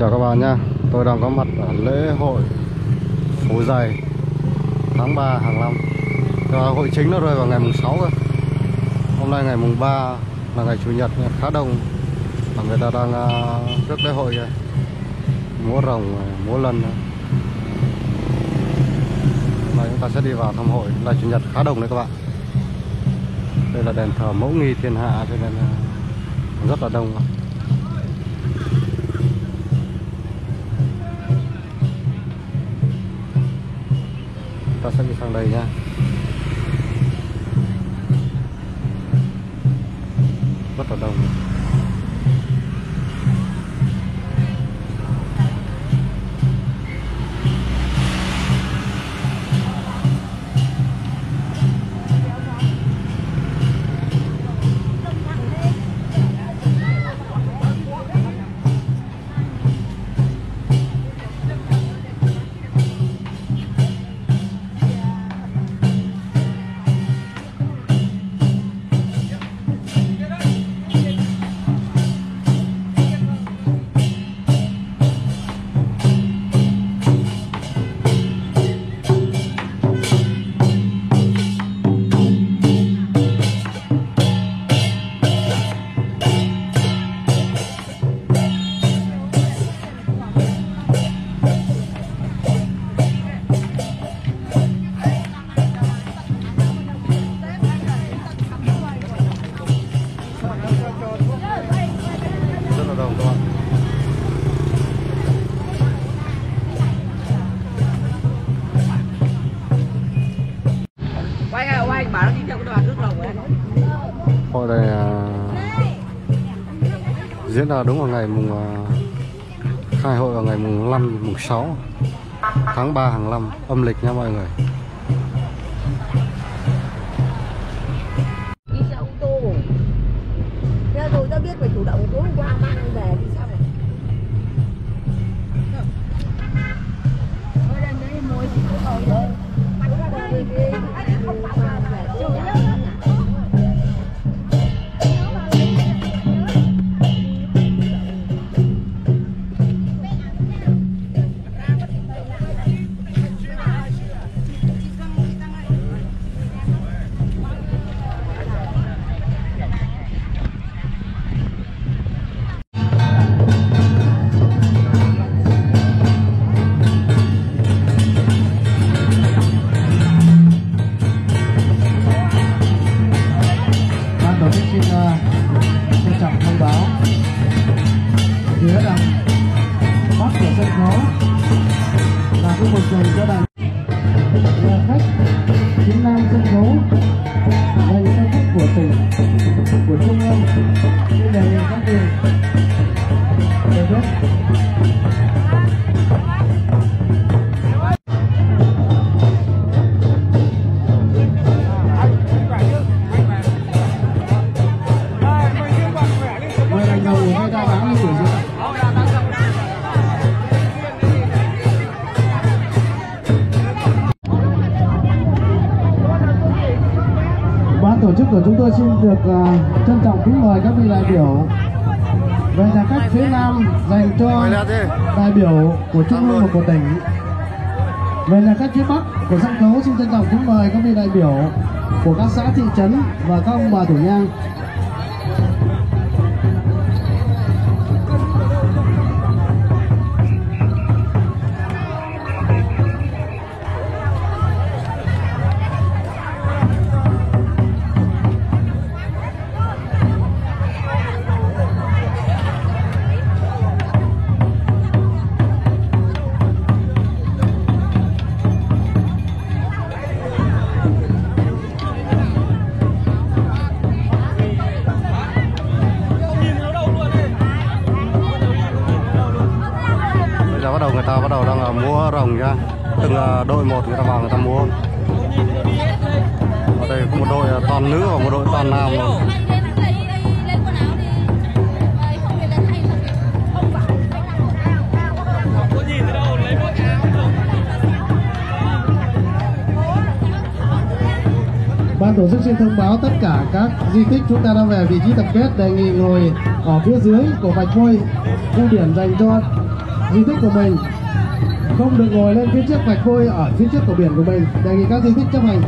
Chào các bạn nha, tôi đang có mặt ở lễ hội Phủ Dầy tháng 3 hàng năm. Hội chính nó rơi vào ngày mùng 6 rồi. Hôm nay ngày mùng 3 là ngày chủ nhật, khá đông. Và người ta đang rước lễ hội kìa. Múa rồng, múa lân. Và chúng ta sẽ đi vào thăm hội, là chủ nhật khá đông đấy các bạn. Đây là đền thờ Mẫu Nghi Thiên Hạ cho nên rất là đông. Ta sẽ đi sang đây nha. Rất là đông. Hội này diễn ra đúng vào ngày mùng khai hội vào ngày mùng 5, mùng 6 tháng 3 hàng năm âm lịch nha mọi người. Đi xe ô tô. Thế rồi ta biết phải chủ động tối qua mang về đi sao này. Thôi đang đấy mua thì cũng thôi thôi. Của chúng tôi xin được trân trọng kính mời các vị đại biểu về nhà khách phía Nam dành cho đại biểu của Trung ương và của tỉnh. Về nhà khách phía Bắc của sân khấu xin trân trọng kính mời các vị đại biểu của các xã thị trấn và các ông bà chủ nhang. Từng đội một người ta vào người ta múa. Ở đây có một đội toàn nữ và một đội toàn nam luôn. Ban tổ chức xin thông báo tất cả các di tích chúng ta đã về vị trí tập kết, đề nghị ngồi ở phía dưới của vạch ngôi, khu điểm dành cho di tích của mình, không được ngồi lên phía trước vạch vôi ở phía trước của biển của mình. Đề nghị các di tích chấp hành.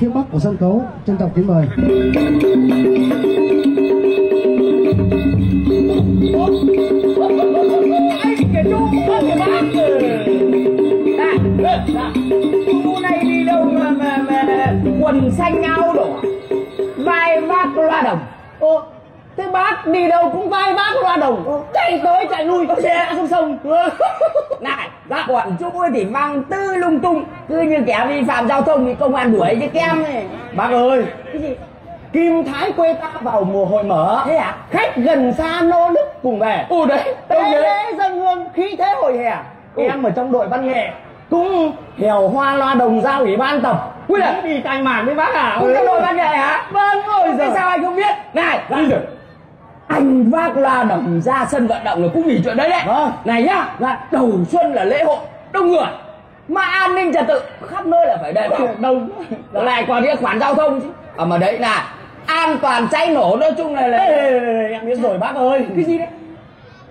Phía bắc của sân khấu, trân trọng kính mời. Khu này đi đâu mà quần xanh áo đỏ, vai vác loa đồng. Ô, thế bác đi đâu cũng vai vác loa đồng, chạy tới chạy lui, xe xuống sông. Này, các bọn chúng thì mang tư lung tung, cứ như kẻ vi phạm giao thông thì công an đuổi chứ kem này. Bác ơi, cái gì? Kim Thái quê ta vào mùa hội mở. Thế à? Khách gần xa nô nức cùng về. Ừ đấy, thế dân hương khí thế hồi hè. Em ở trong đội văn nghệ cũng hèo hoa loa đồng ra ủy ban tập. Quý là đi tài mảng với bác à? Cũng đội văn nghệ hả? Vâng, ôi giờ sao anh không biết? Này, anh vác loa đồng ra sân vận động là cũng vì chuyện đấy đấy. Vâng. Này nhá, là đầu xuân là lễ hội đông người, mà an ninh trật tự khắp nơi là phải đề phòng. Đông lại còn cái khoản giao thông chứ. À mà đấy là an toàn cháy nổ, nói chung là em biết rồi bác ơi. Cái gì đấy?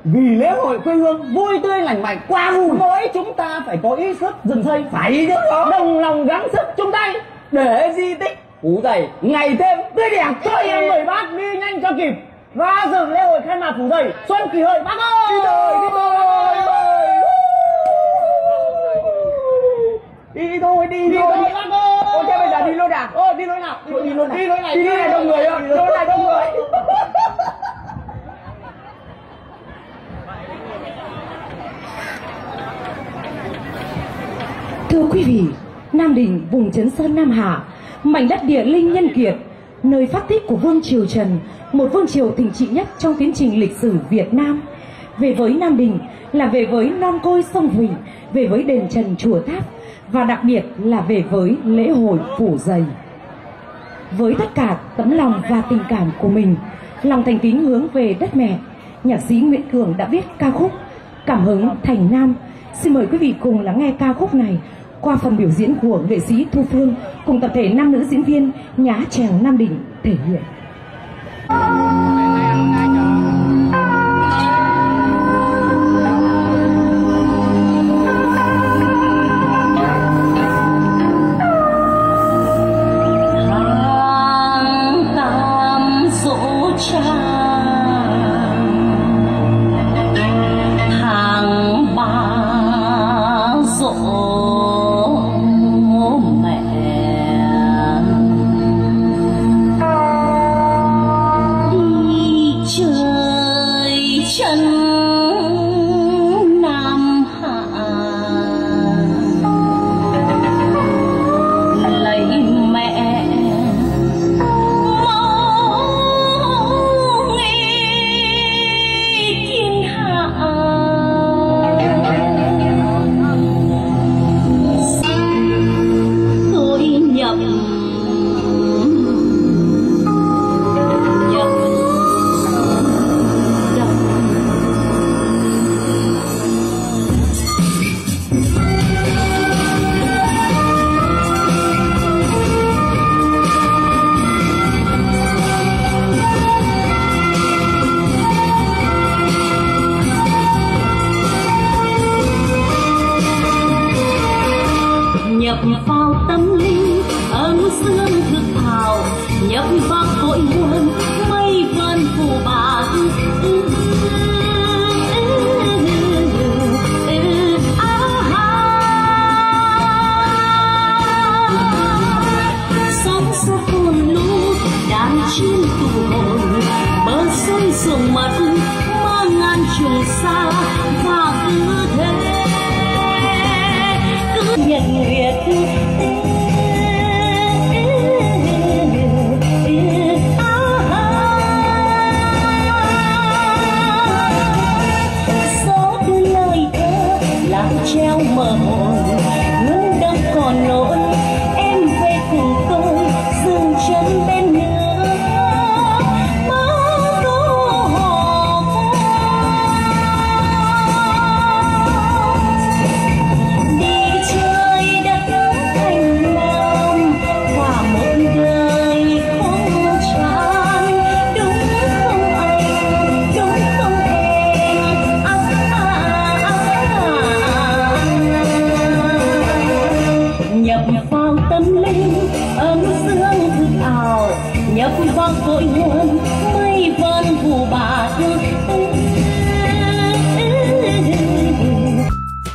Vì lễ hội quê hương vui tươi lành mạnh qua vùng, mỗi chúng ta phải có ý thức dừng xây, phải đồng lòng gắng sức chung tay để di tích Phủ Dầy ngày thêm tươi đẹp. Cho em mời bác đi nhanh cho kịp và dừng lễ hội khai mạc Phủ Dầy xuân Kỷ Hợi bác ơi. Đi thôi bác ơi. Ok, bây giờ đi luôn à? Đi lối nào? Đi lối này đông người ạ. Lối này đông người. Thưa quý vị, Nam Định vùng Trấn Sơn Nam Hạ, mảnh đất địa linh nhân kiệt, nơi phát tích của vương triều Trần, một vương triều thịnh trị nhất trong tiến trình lịch sử Việt Nam. Về với Nam Định là về với non côi sông Hỷ, về với đền Trần chùa Tháp, và đặc biệt là về với lễ hội Phủ Dầy. Với tất cả tấm lòng và tình cảm của mình, lòng thành kính hướng về đất mẹ, nhạc sĩ Nguyễn Cường đã viết ca khúc Cảm hứng Thành Nam. Xin mời quý vị cùng lắng nghe ca khúc này qua phần biểu diễn của nghệ sĩ Thu Phương cùng tập thể nam nữ diễn viên nhá chèo Nam Định thể hiện.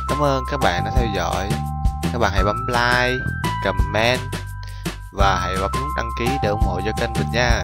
Cảm ơn các bạn đã theo dõi. Các bạn hãy bấm like, comment và hãy bấm nút đăng ký để ủng hộ cho kênh mình nha.